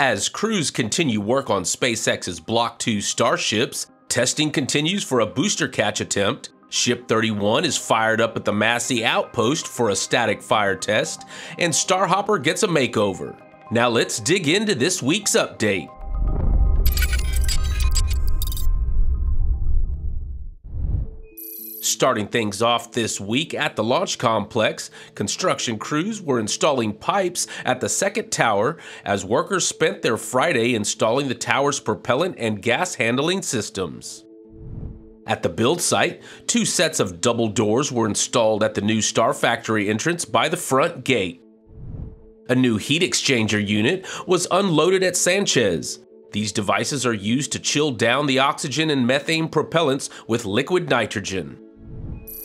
As crews continue work on SpaceX's Block 2 Starships, testing continues for a booster catch attempt, Ship 31 is fired up at the Massey Outpost for a static fire test, and Starhopper gets a makeover. Now let's dig into this week's update. Starting things off this week at the launch complex, construction crews were installing pipes at the second tower as workers spent their Friday installing the tower's propellant and gas handling systems. At the build site, two sets of double doors were installed at the new Star Factory entrance by the front gate. A new heat exchanger unit was unloaded at Sanchez. These devices are used to chill down the oxygen and methane propellants with liquid nitrogen.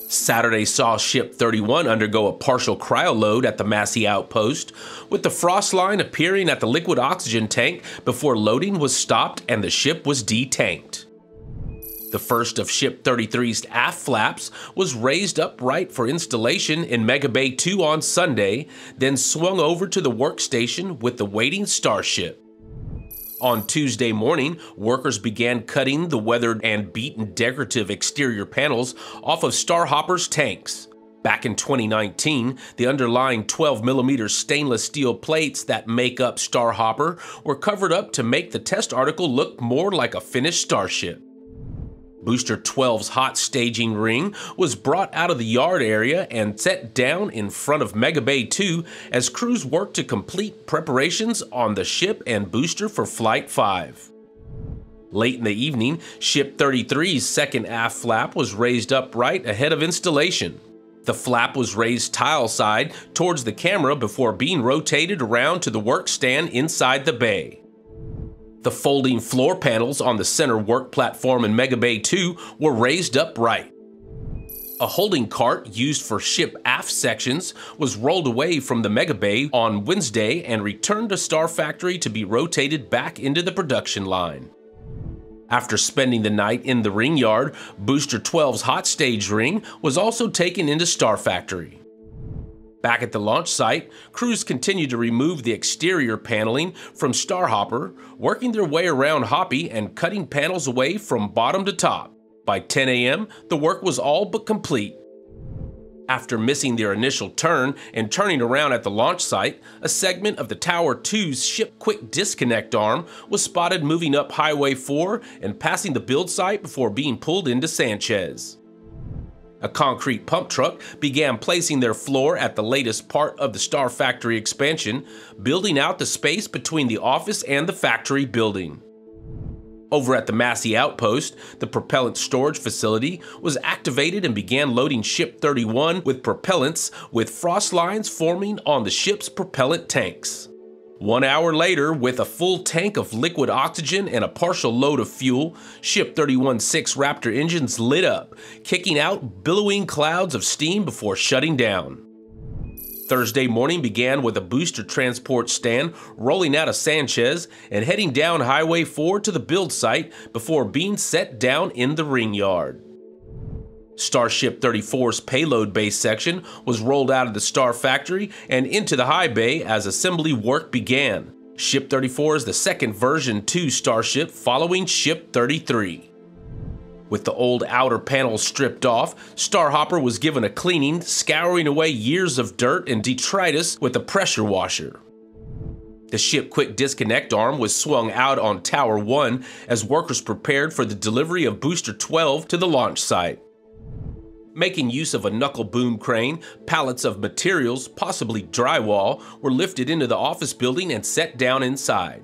Saturday saw Ship 31 undergo a partial cryoload at the Massey Outpost, with the frost line appearing at the liquid oxygen tank before loading was stopped and the ship was detanked. The first of Ship 33's aft flaps was raised upright for installation in Mega Bay 2 on Sunday, then swung over to the workstation with the waiting Starship. On Tuesday morning, workers began cutting the weathered and beaten decorative exterior panels off of Starhopper's tanks. Back in 2019, the underlying 12mm stainless steel plates that make up Starhopper were covered up to make the test article look more like a finished starship. Booster 12's hot staging ring was brought out of the yard area and set down in front of Mega Bay 2 as crews worked to complete preparations on the ship and booster for Flight 5. Late in the evening, Ship 33's second aft flap was raised upright ahead of installation. The flap was raised tile side towards the camera before being rotated around to the work stand inside the bay. The folding floor panels on the center work platform in Mega Bay 2 were raised upright. A holding cart used for ship aft sections was rolled away from the Mega Bay on Wednesday and returned to Star Factory to be rotated back into the production line. After spending the night in the ring yard, Booster 12's hot stage ring was also taken into Star Factory. Back at the launch site, crews continued to remove the exterior paneling from Starhopper, working their way around Hoppy and cutting panels away from bottom to top. By 10 a.m., the work was all but complete. After missing their initial turn and turning around at the launch site, a segment of the Tower 2's ship quick disconnect arm was spotted moving up Highway 4 and passing the build site before being pulled into Sanchez. A concrete pump truck began placing their floor at the latest part of the Star Factory expansion, building out the space between the office and the factory building. Over at the Massey Outpost, the propellant storage facility was activated and began loading Ship 31 with propellants, with frost lines forming on the ship's propellant tanks. 1 hour later, with a full tank of liquid oxygen and a partial load of fuel, Ship 31's Raptor engines lit up, kicking out billowing clouds of steam before shutting down. Thursday morning began with a booster transport stand rolling out of Sanchez and heading down Highway 4 to the build site before being set down in the ring yard. Starship 34's payload bay section was rolled out of the Star Factory and into the high bay as assembly work began. Ship 34 is the second version 2 Starship following Ship 33. With the old outer panels stripped off, Starhopper was given a cleaning, scouring away years of dirt and detritus with a pressure washer. The ship quick disconnect arm was swung out on Tower 1 as workers prepared for the delivery of Booster 12 to the launch site. Making use of a knuckle boom crane, pallets of materials, possibly drywall, were lifted into the office building and set down inside.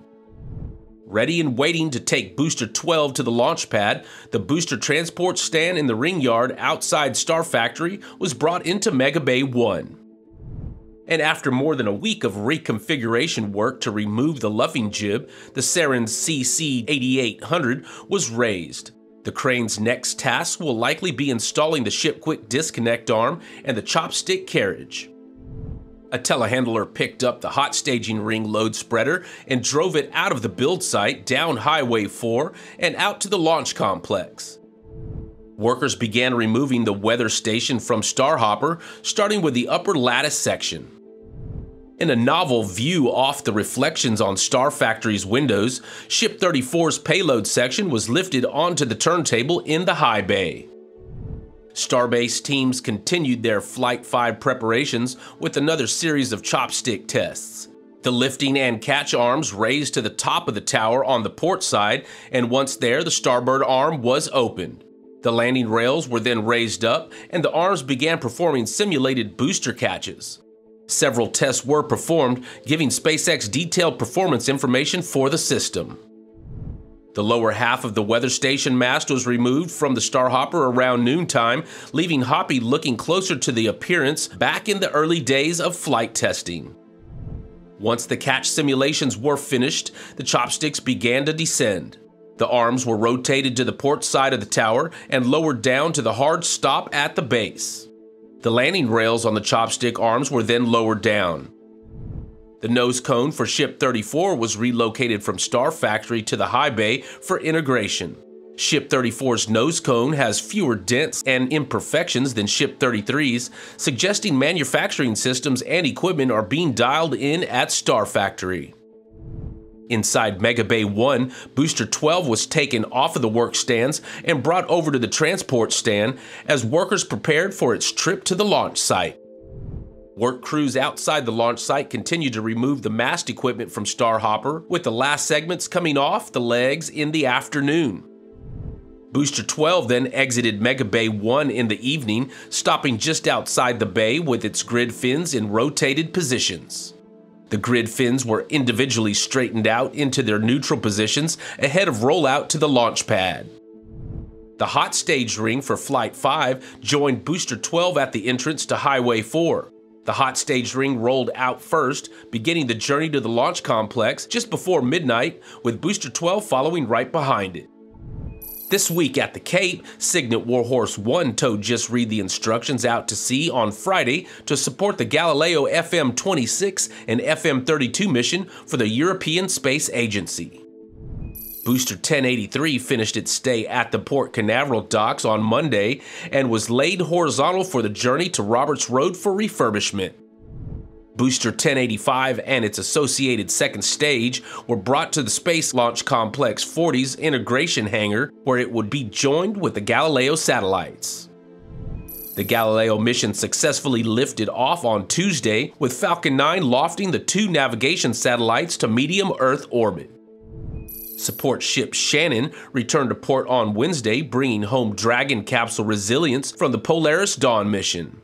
Ready and waiting to take Booster 12 to the launch pad, the booster transport stand in the ring yard outside Star Factory was brought into Mega Bay 1. And after more than a week of reconfiguration work to remove the luffing jib, the Sarens CC8800 was raised. The crane's next task will likely be installing the ship quick disconnect arm and the chopstick carriage. A telehandler picked up the hot staging ring load spreader and drove it out of the build site down Highway 4 and out to the launch complex. Workers began removing the weather station from Starhopper, starting with the upper lattice section. In a novel view off the reflections on Star Factory's windows, Ship 34's payload section was lifted onto the turntable in the high bay. Starbase teams continued their Flight 5 preparations with another series of chopstick tests. The lifting and catch arms raised to the top of the tower on the port side, and once there, the starboard arm was opened. The landing rails were then raised up, and the arms began performing simulated booster catches. Several tests were performed, giving SpaceX detailed performance information for the system. The lower half of the weather station mast was removed from the Starhopper around noontime, leaving Hoppy looking closer to the appearance back in the early days of flight testing. Once the catch simulations were finished, the chopsticks began to descend. The arms were rotated to the port side of the tower and lowered down to the hard stop at the base. The landing rails on the chopstick arms were then lowered down. The nose cone for Ship 34 was relocated from Star Factory to the high bay for integration. Ship 34's nose cone has fewer dents and imperfections than Ship 33's, suggesting manufacturing systems and equipment are being dialed in at Star Factory. Inside Mega Bay 1, Booster 12 was taken off of the work stands and brought over to the transport stand as workers prepared for its trip to the launch site. Work crews outside the launch site continued to remove the mast equipment from Starhopper, with the last segments coming off the legs in the afternoon. Booster 12 then exited Mega Bay 1 in the evening, stopping just outside the bay with its grid fins in rotated positions. The grid fins were individually straightened out into their neutral positions ahead of rollout to the launch pad. The hot stage ring for Flight 5 joined Booster 12 at the entrance to Highway 4. The hot stage ring rolled out first, beginning the journey to the launch complex just before midnight, with Booster 12 following right behind it. This week at the Cape, Signet Warhorse 1 towed Just Read the Instructions out to sea on Friday to support the Galileo FM-26 and FM-32 mission for the European Space Agency. Booster 1083 finished its stay at the Port Canaveral docks on Monday and was laid horizontal for the journey to Roberts Road for refurbishment. Booster 1085 and its associated second stage were brought to the Space Launch Complex 40's integration hangar, where it would be joined with the Galileo satellites. The Galileo mission successfully lifted off on Tuesday, with Falcon 9 lofting the two navigation satellites to medium Earth orbit. Support ship Shannon returned to port on Wednesday, bringing home Dragon capsule Resilience from the Polaris Dawn mission.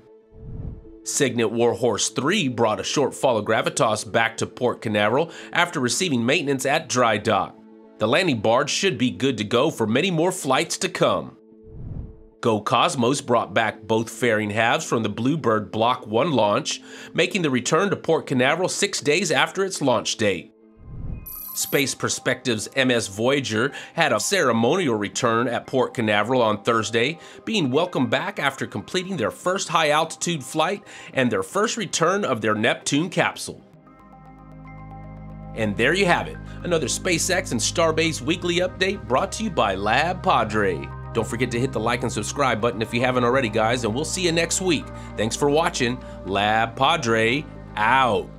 Signet Warhorse 3 brought a short fall of gravitas back to Port Canaveral after receiving maintenance at dry dock. The landing barge should be good to go for many more flights to come. Go Cosmos brought back both fairing halves from the Bluebird Block 1 launch, making the return to Port Canaveral 6 days after its launch date. Space Perspectives' MS Voyager had a ceremonial return at Port Canaveral on Thursday, being welcomed back after completing their first high-altitude flight and their first return of their Neptune capsule. And there you have it, another SpaceX and Starbase weekly update brought to you by LabPadre. Don't forget to hit the like and subscribe button if you haven't already, guys, and we'll see you next week. Thanks for watching. LabPadre out.